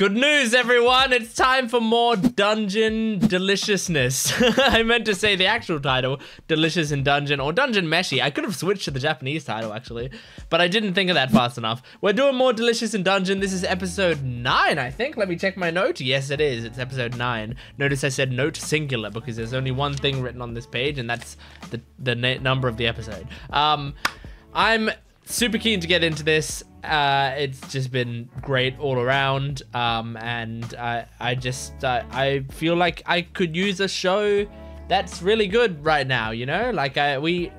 Good news, everyone! It's time for more Dungeon Deliciousness. I meant to say the actual title, Delicious in Dungeon, or Dungeon Meshi. I could have switched to the Japanese title, actually, but I didn't think of that fast enough. We're doing more Delicious in Dungeon. This is episode 9, I think. Let me check my note. Yes, it is. It's episode 9. Notice I said note singular, because there's only one thing written on this page, and that's the number of the episode. I'm super keen to get into this. It's just been great all around, and I feel like I could use a show that's really good right now, you know? Like I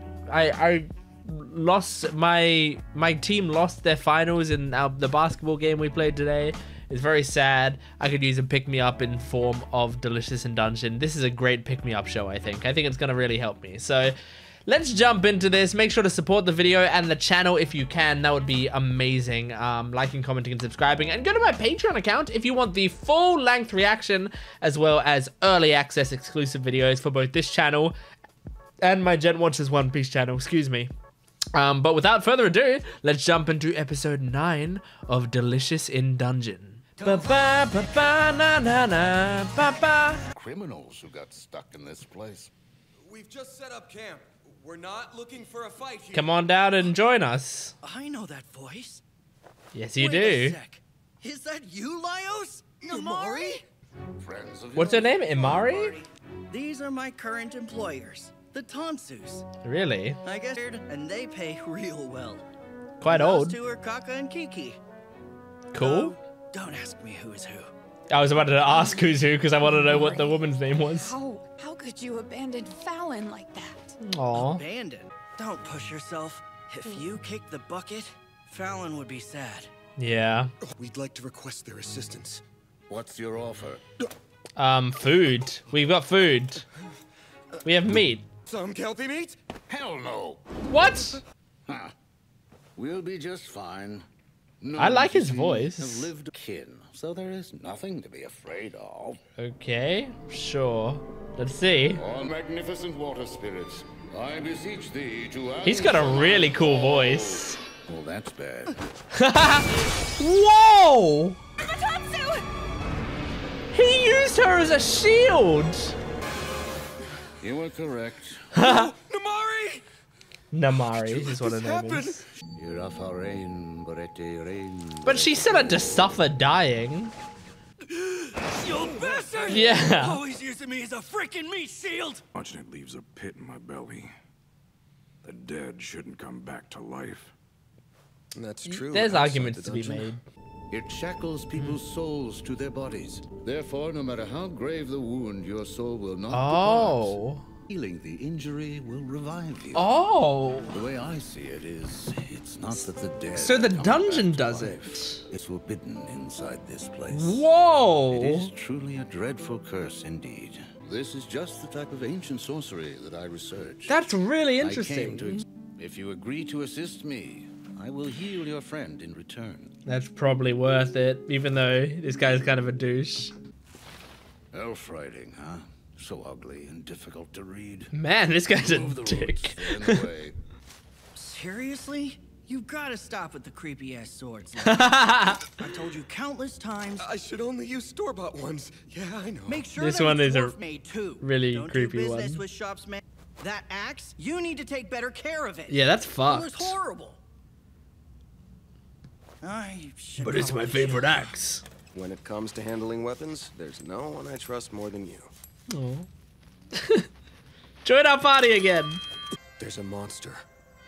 lost my team lost their finals in the basketball game we played today. It's very sad. I could use a pick-me-up in form of Delicious in Dungeon. This is a great pick-me-up show, I think. I think it's gonna really help me. So let's jump into this. Make sure to support the video and the channel if you can. That would be amazing. Liking, commenting, and subscribing. And go to my Patreon account if you want the full-length reaction, as well as early access exclusive videos for both this channel and my Jent Watches One Piece channel. Excuse me. But without further ado, let's jump into episode 9 of Delicious in Dungeon. Criminals who got stuck in this place. We've just set up camp. We're not looking for a fight here. Come on down and join us. I know that voice. Yes, you do. Is that you, Laios? Namari? What's her name? Imari? These are my current employers, the Tonsus. Really? I guess, and they pay real well. Quite old. Those two are Kaka and Kiki. Cool. Don't ask me who is who. I was about to ask who's who because I wanted to know what the woman's name was. How could you abandon Fallon like that? Aww. Abandon. Don't push yourself. If you kick the bucket, Fallon would be sad. Yeah. We'd like to request their assistance. What's your offer? Food. We've got food. We have meat. Some kelpie meat? Hell no. What? Huh. We'll be just fine. No, I like his voice. Have lived kin, so there is nothing to be afraid of. Okay, sure. Let's see. All magnificent water spirits, I beseech thee to. He's got a really cool voice. Well, that's bad. Whoa! He used her as a shield. You were correct. Namari. Namari is what her name is. But she still had to suffer dying. You bastard! Yeah. Always using me as a freaking meat shield. Watching it leaves a pit in my belly. The dead shouldn't come back to life. That's true. There's arguments to be made. It shackles people's souls to their bodies. Therefore, no matter how grave the wound, your soul will not. Oh. Healing the injury will revive you. Oh! The way I see it is, it's not that the dead. So the dungeon does it. It's forbidden inside this place. Whoa! It is truly a dreadful curse indeed. This is just the type of ancient sorcery that I research. That's really interesting. If you agree to assist me, I will heal your friend in return. That's probably worth it, even though this guy's kind of a douche. Elf riding, huh? So ugly and difficult to read. Man, this guy's a dick. Seriously? You've got to stop with the creepy-ass swords. I told you countless times. I should only use store-bought ones. Yeah, I know. Make sure this one is a really creepy one. With shops, man. That axe, you need to take better care of it. Yeah, that's fucked. It was horrible. But it's my favorite axe. When it comes to handling weapons, there's no one I trust more than you. Oh. Join our party again. There's a monster.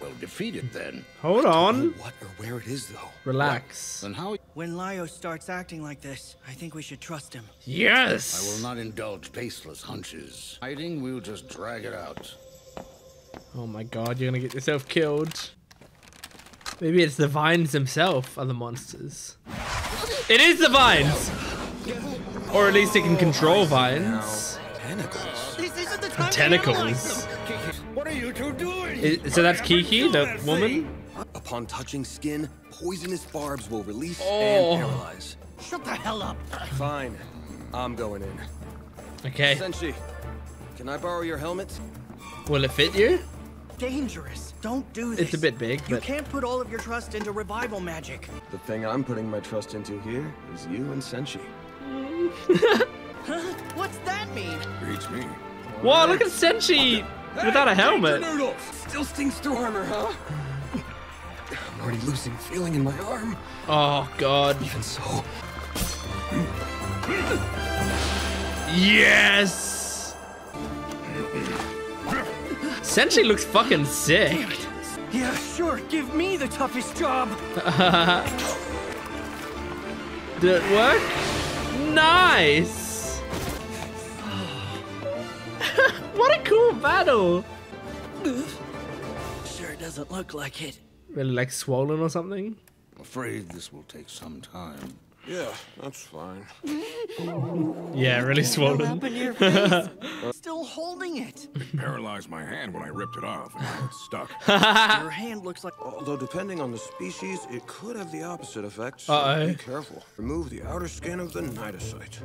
Well, defeat it then. Hold on. What or where it is though? Relax. And how? When Laios starts acting like this, I think we should trust him. Yes. I will not indulge baseless hunches. Hiding, we'll just drag it out. Oh my God, you're gonna get yourself killed. Maybe it's the vines themselves are the monsters. It is the vines, or at least it can control vines. Tentacles. What are you two doing? So that's Kiki, the woman. Upon touching skin, poisonous barbs will release and paralyze. Shut the hell up. Fine, I'm going in. Okay. Senshi, can I borrow your helmet? Will it fit you? dangerous. Don't do this. It's a bit big, but... You can't put all of your trust into revival magic. The thing I'm putting my trust into here is you and Senshi. Huh? What's that mean? Reach me. Wow, look at Senshi without a helmet. Still stings through armor, huh? I'm already losing feeling in my arm. Oh, God. Even so... Yes! Senshi looks fucking sick. Damn it. Yeah, sure. Give me the toughest job. Did it work? Nice! What a cool battle! Sure doesn't look like it. Really, like, swollen or something? I'm afraid this will take some time. Yeah, that's fine. Yeah, really swollen. Still holding it. It paralyzed my hand when I ripped it off, and it's stuck. Your hand looks like... Although, depending on the species, it could have the opposite effect, so be careful. Remove the outer skin of the cnidocyte.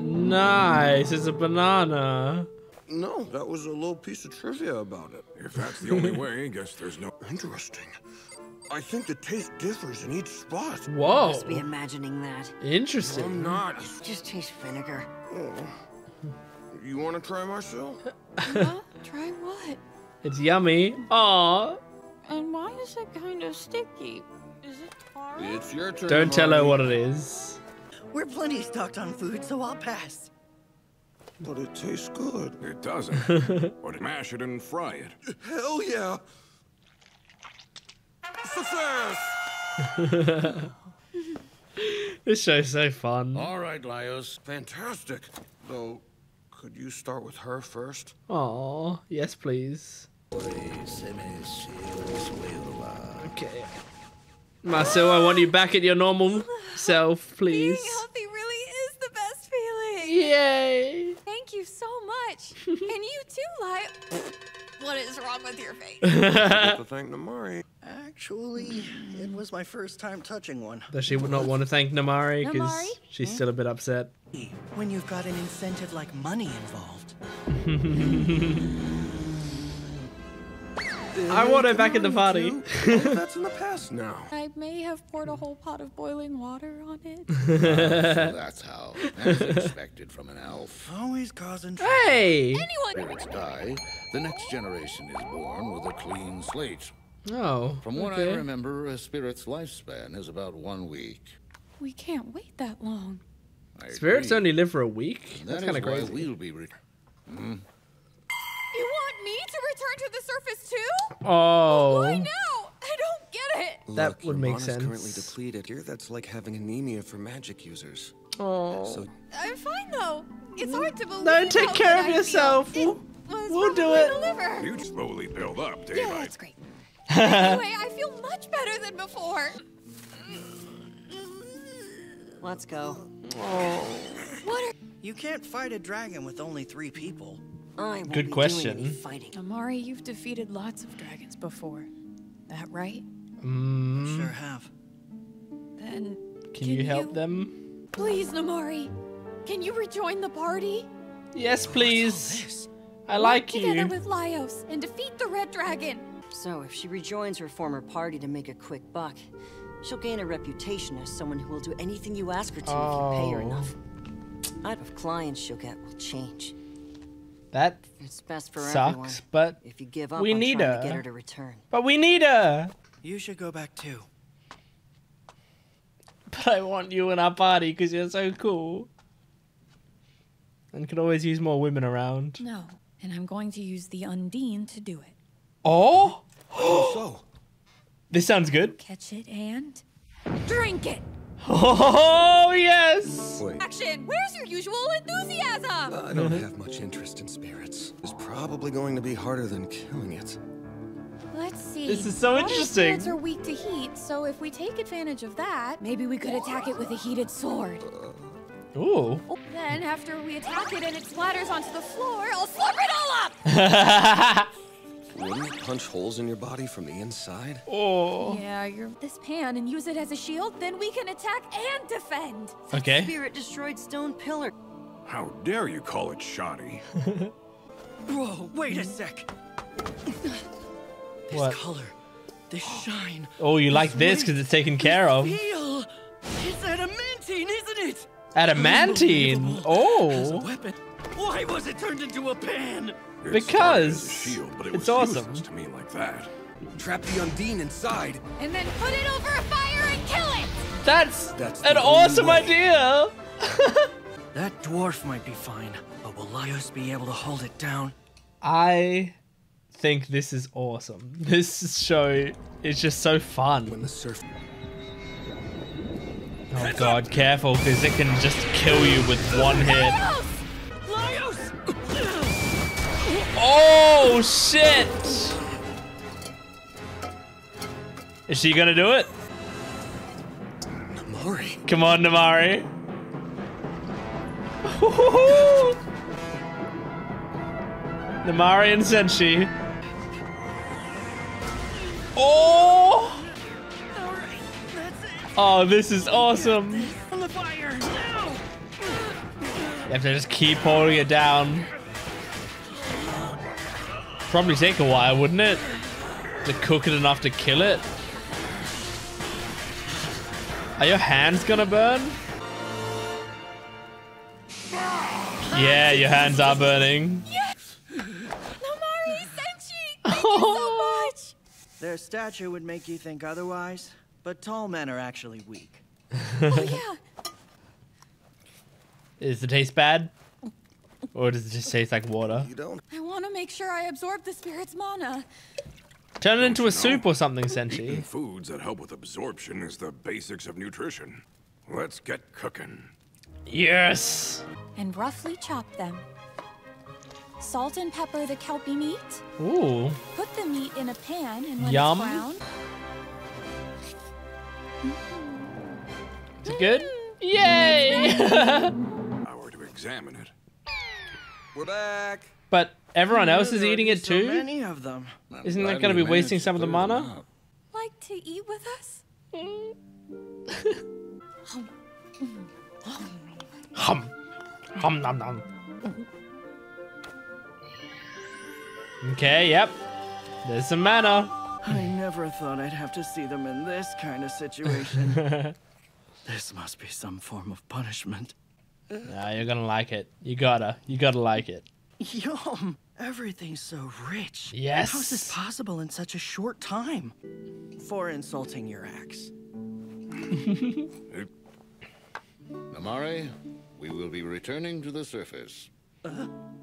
Nice, it's a banana. No, that was a little piece of trivia about it. If that's the only way, I guess there's no... Interesting. I think the taste differs in each spot. Whoa. I must be imagining that. Interesting. I'm not. It just tastes vinegar. Oh. You want to try, Marcille? Huh? Try what? It's yummy. Aww. And why is it kind of sticky? Is it hard? It's your turn. Don't tell her what it is. We're plenty stocked on food, so I'll pass. But it tastes good. It doesn't. Or to mash it and fry it. Hell yeah. This show's so fun. All right, Laios. Fantastic. Though, could you start with her first? Aw, yes, please. Okay. Marcille, I want you back at your normal self, please. Being healthy really is the best feeling. Yay. Thank you so much. And you too, Laios. What is wrong with your face? I have to thank Namari. Actually, it was my first time touching one. Does she not want to thank Namari because she's still a bit upset? When you've got an incentive like money involved. I want her back at the party. That's in the past now. I may have poured a whole pot of boiling water on it. So that's how. That's expected from an elf. Always causing trouble. Hey! Spirits die. The next generation is born with a clean slate. Oh. From what I remember, a spirit's lifespan is about 1 week. We can't wait that long. Spirits only live for a week? That's kind of crazy. We'll be You want me to return to the surface too? Oh. Why now? I don't get it. Look, that would make sense. Currently depleted. Here, that's like having anemia for magic users. Oh. So I'm fine though. It's hard to believe. No, take care of yourself. We'll do it. You slowly build up, Dave. Yeah, that's great. Anyway, I feel much better than before. Let's go. Oh. What? You can't fight a dragon with only 3 people. Good question. Namari, you've defeated lots of dragons before. That right? Mm. Sure have. Then can you help them? Please, Namari. Can you rejoin the party? Yes, please. I like you. Together with Laios and defeat the red dragon. So, if she rejoins her former party to make a quick buck, she'll gain a reputation as someone who will do anything you ask her to if you pay her enough. The type of clients she'll get will change. That sucks, but if you give up, we need her. Get her to return. But we need her. You should go back too. But I want you in our party because you're so cool. And can always use more women around. No, and I'm going to use the Undine to do it. Oh? So. This sounds good. Catch it and drink it. Oh, yes! Wait. Action, where's your usual enthusiasm? I don't have much interest in spirits. It's probably going to be harder than killing it. Let's see. This is so interesting. Spirits are weak to heat, so if we take advantage of that, maybe we could attack it with a heated sword. Ooh. Then after we attack it and it splatters onto the floor, I'll slurp it all up! Wouldn't it punch holes in your body from the inside? Oh. Yeah, you're this pan and use it as a shield, then we can attack and defend. Okay. Spirit destroyed stone pillar. How dare you call it shoddy? Whoa, wait a sec. This what? Color, this shine. Oh, you like this because it's taken care of. Feel. It's adamantine, isn't it? Adamantine. Oh. As a weapon. Why was it turned into a pan? Because shield, but it's awesome. To me like that. Trap the Undine inside. And then put it over a fire and kill it. That's an awesome idea. That dwarf might be fine, but will Laios be able to hold it down? I think this is awesome. This show is just so fun. When the surf. Oh god, careful, because it can just kill you with one hit. Laios! Oh shit! Is she gonna do it? Namari. Come on, Namari. Namari and Senshi. Oh! All right, that's it. Oh, this is awesome. On the fire now. You have to just keep holding it down. Probably take a while, wouldn't it? To cook it enough to kill it. Are your hands gonna burn? Yeah, your hands are burning. Yes! Namari, Senshi! Thank you so much! Their stature would make you think otherwise, but tall men are actually weak. Oh, yeah. Does it taste bad? Or does it just taste like water? You don't. I want to make sure I absorb the spirit's mana. Turn it into a soup or something, Senshi. Eating foods that help with absorption is the basics of nutrition. Let's get cooking. Yes! And roughly chop them. Salt and pepper the kelpie meat. Ooh. Put the meat in a pan and when Yum. It's brown. Is it good? Yay! Hour to examine it. We're back. But everyone else is eating it too? So many of them. Isn't that going to be wasting some of the mana? Like to eat with us? Hum. Hum nom nom. Okay, yep. There's some mana. I never thought I'd have to see them in this kind of situation. This must be some form of punishment. No, you're gonna like it. You gotta like it. Yum! Everything's so rich. Yes. How is this possible in such a short time? For insulting your axe. Namari, we will be returning to the surface.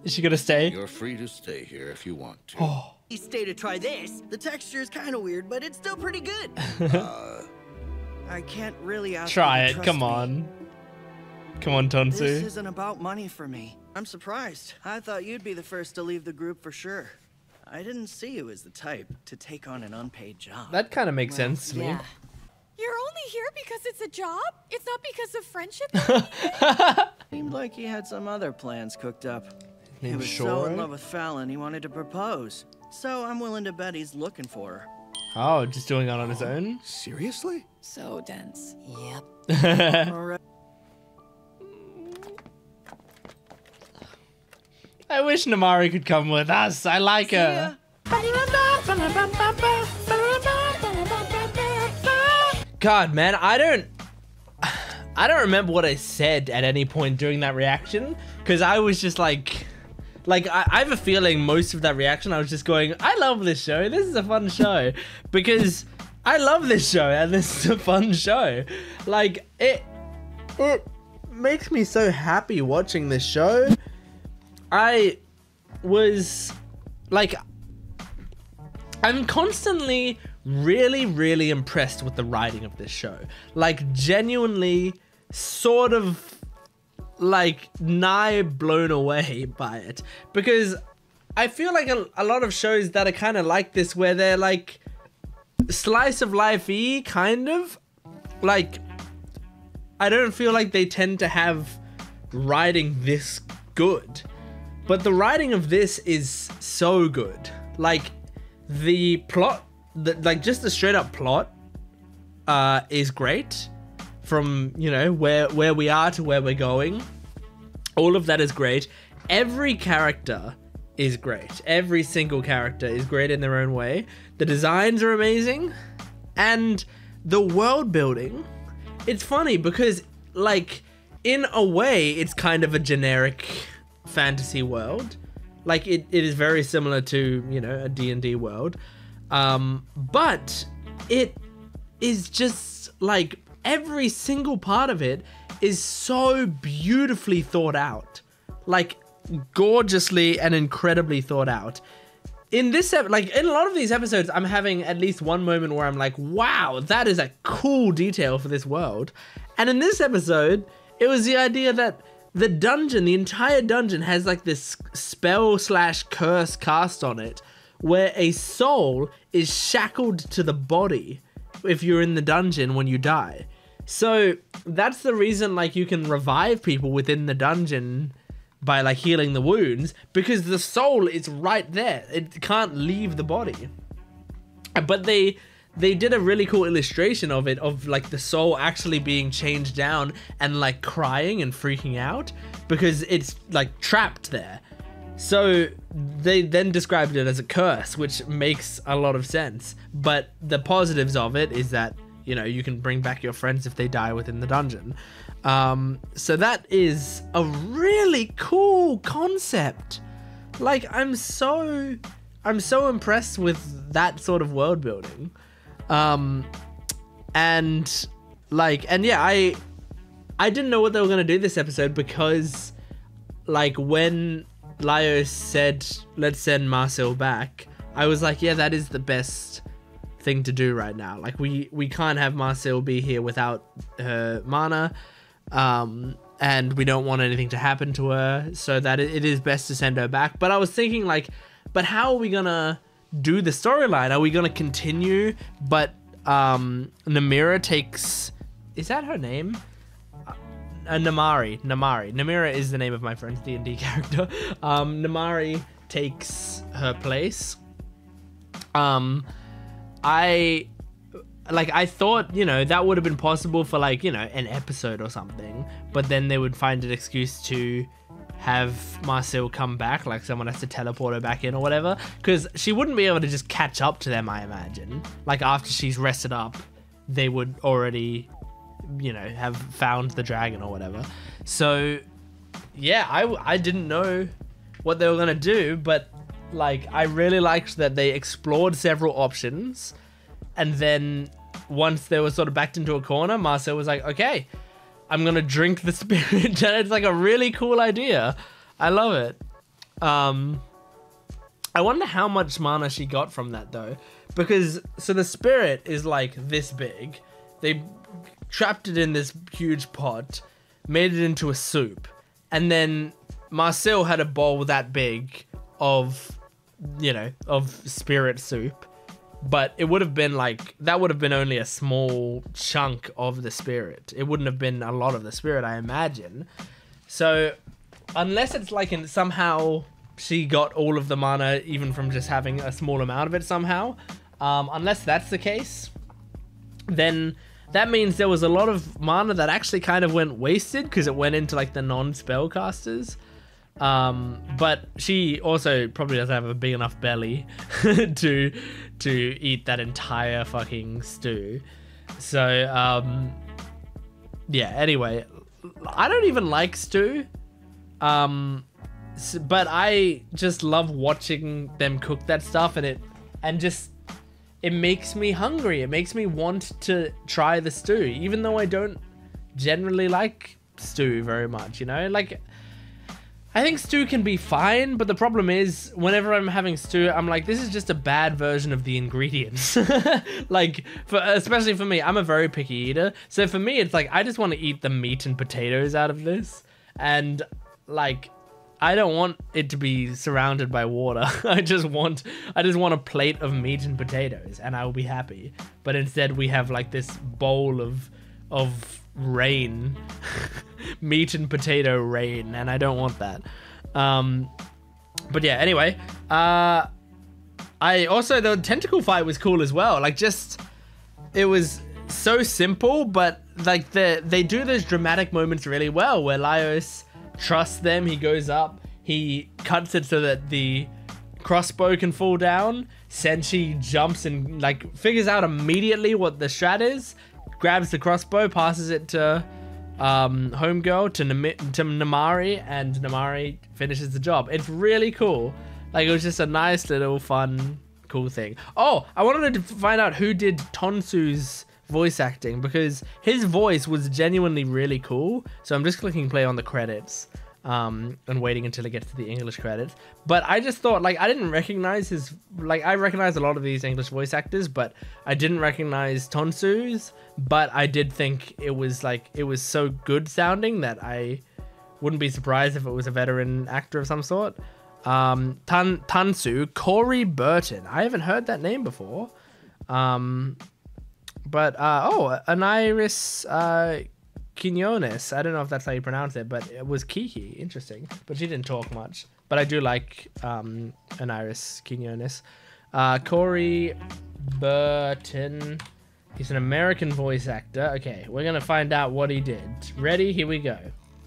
Is she gonna stay? You're free to stay here if you want to. Oh. You stay to try this. The texture is kind of weird, but it's still pretty good. I can't really ask try it. Come on. Me. Come on, Tonsu. This isn't about money for me. I'm surprised. I thought you'd be the first to leave the group for sure. I didn't see you as the type to take on an unpaid job. That kind of makes sense to me. You're only here because it's a job? It's not because of friendship? Seemed like he had some other plans cooked up. He was so in love with Fallon, he wanted to propose. So I'm willing to bet he's looking for her. Oh, just doing it on his own? Seriously? So dense. Yep. All right. I wish Namari could come with us. I like her. God, man, I don't remember what I said at any point during that reaction, because I was just like I have a feeling most of that reaction I was just going, I love this show. This is a fun show, because I love this show and this is a fun show. Like it makes me so happy watching this show. I was like, I'm constantly really impressed with the writing of this show. Like genuinely sort of like nigh blown away by it, because I feel like a lot of shows that are kind of like this, where they're like slice of life-y kind of, like I don't feel like they tend to have writing this good. But the writing of this is so good. Like the plot, like just the straight up plot is great. From, you know, where we are to where we're going. All of that is great. Every character is great. Every single character is great in their own way. The designs are amazing. And the world building, it's funny because, like, in a way, it's kind of a generic fantasy world. Like, it is very similar to, you know, a D&D world. But it is just, like, every single part of it is so beautifully thought out. Like, gorgeously and incredibly thought out. In this, like, in a lot of these episodes, I'm having at least one moment where I'm like, wow, that is a cool detail for this world. And in this episode, it was the idea that the dungeon, the entire dungeon, has like this spell slash curse cast on it where a soul is shackled to the body if you're in the dungeon when you die. So that's the reason, like, you can revive people within the dungeon by, like, healing the wounds, because the soul is right there. It can't leave the body. But they did a really cool illustration of it, of, like, the soul actually being changed down and, like, crying and freaking out because it's, like, trapped there. So they then described it as a curse, which makes a lot of sense. But the positives of it is that, you know, you can bring back your friends if they die within the dungeon. So that is a really cool concept. Like, I'm so impressed with that sort of world building. And like, and yeah, I didn't know what they were going to do this episode because, like, when Laios said, let's send Marcille back, I was like, yeah, that is the best thing to do right now. Like, we can't have Marcille be here without her mana, and we don't want anything to happen to her, so that it is best to send her back. But I was thinking, like, but how are we gonna do the storyline? Are we gonna continue, but Namira takes, is that her name? Namari. Namira is the name of my friend's D&D character. Namari takes her place. I thought, you know, that would have been possible for, like, you know, an episode or something, but then they would find an excuse to have Marcille come back, like someone has to teleport her back in or whatever, because she wouldn't be able to just catch up to them, I imagine. Like, after she's rested up, they would already, you know, have found the dragon or whatever. So, yeah, I didn't know what they were going to do, but, like, I really liked that they explored several options, and then once they were sort of backed into a corner, Marcille was like, okay, I'm going to drink the spirit. And it's like a really cool idea. I love it. I wonder how much mana she got from that, though, because, so the spirit is, like, this big. They trapped it in this huge pot, made it into a soup, and then Marcille had a bowl that big of, you know, of spirit soup, but it would have been like, that would have been only a small chunk of the spirit. It wouldn't have been a lot of the spirit, I imagine. So unless it's like, in somehow she got all of the mana even from just having a small amount of it somehow, unless that's the case, then that means there was a lot of mana that actually kind of went wasted because it went into, like, the non-spellcasters. But she also probably doesn't have a big enough belly to eat that entire fucking stew. So, yeah, anyway, I don't even like stew. But I just love watching them cook that stuff, and it makes me hungry. It makes me want to try the stew, even though I don't generally like stew very much, you know? Like, I think stew can be fine, but the problem is whenever I'm having stew, I'm like, this is just a bad version of the ingredients. Like, especially for me, I'm a very picky eater. So for me, it's like, I just want to eat the meat and potatoes out of this. And, like, I don't want it to be surrounded by water. I just want a plate of meat and potatoes and I will be happy. But instead we have, like, this bowl of rain. Meat and potato rain, and I don't want that. But yeah, anyway, I also, the tentacle fight was cool as well. Like, just, it was so simple, but, like, they do those dramatic moments really well where Laios trusts them. He goes up, he cuts it so that the crossbow can fall down. Senshi jumps and like figures out immediately what the strat is, grabs the crossbow, passes it to homegirl, to Namari, and Namari finishes the job. It's really cool. Like, it was just a nice little fun cool thing. Oh, I wanted to find out who did Tonsu's voice acting, because his voice was genuinely really cool. So I'm just clicking play on the credits and waiting until it gets to the English credits. But I just thought, like, I didn't recognize his, like, I recognize a lot of these English voice actors, but I didn't recognize Tonsu's. But I did think it was, like, it was so good sounding that I wouldn't be surprised if it was a veteran actor of some sort. Tonsu, Corey Burton. I haven't heard that name before. But Anairis Quiñones. I don't know if that's how you pronounce it, but it was Kiki. Interesting. But she didn't talk much. But I do like Anairis Quiñones. Corey Burton. He's an American voice actor. Okay, we're going to find out what he did. Ready? Here we go.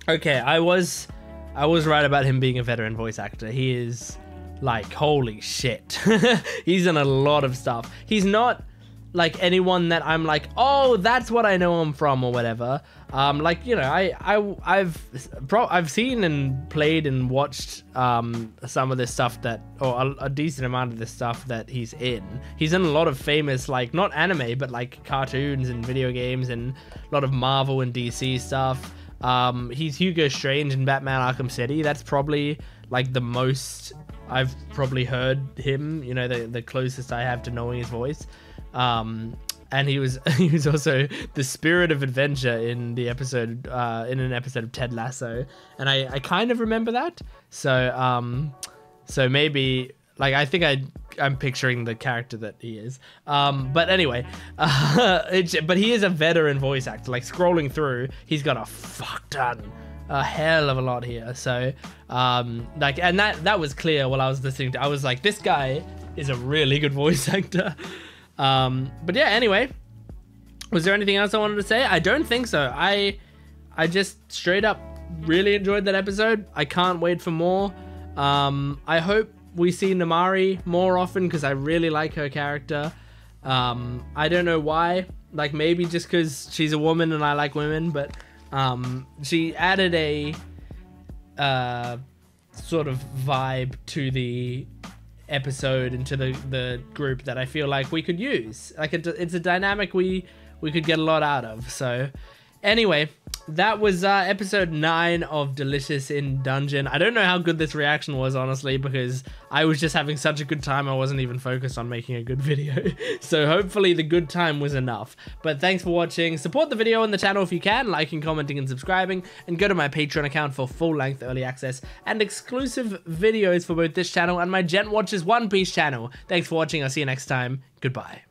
Okay, I was right about him being a veteran voice actor. He is, like, holy shit. He's in a lot of stuff. He's not like anyone that I'm like, oh, that's what I know him from or whatever. Like, you know, I've seen and played and watched some of this stuff that, or a decent amount of this stuff that he's in. He's in a lot of famous, like, not anime, but like cartoons and video games and a lot of Marvel and DC stuff. He's Hugo Strange in Batman Arkham City. That's probably like the most I've probably heard him, you know, the closest I have to knowing his voice. And he was also the spirit of adventure in the episode, in an episode of Ted Lasso. And I kind of remember that. So, so maybe, like, I think I'm picturing the character that he is. But anyway, but he is a veteran voice actor. Like, scrolling through, he's got a fuck ton, a hell of a lot here. So, like, and that was clear while I was listening to, I was like, this guy is a really good voice actor. But yeah, anyway, was there anything else I wanted to say? I don't think so. I just straight up really enjoyed that episode. I can't wait for more. I hope we see Namari more often, because I really like her character. I don't know why, like, maybe just because she's a woman and I like women, but she added a sort of vibe to the episode and to the group that I feel like we could use. Like, it's a dynamic we could get a lot out of. So anyway, that was episode 9 of Delicious in Dungeon. I don't know how good this reaction was, honestly, because I was just having such a good time I wasn't even focused on making a good video. So hopefully the good time was enough. But thanks for watching. Support the video and the channel if you can, liking, commenting, and subscribing, and go to my Patreon account for full-length early access and exclusive videos for both this channel and my Jent Watches One Piece channel. Thanks for watching. I'll see you next time. Goodbye.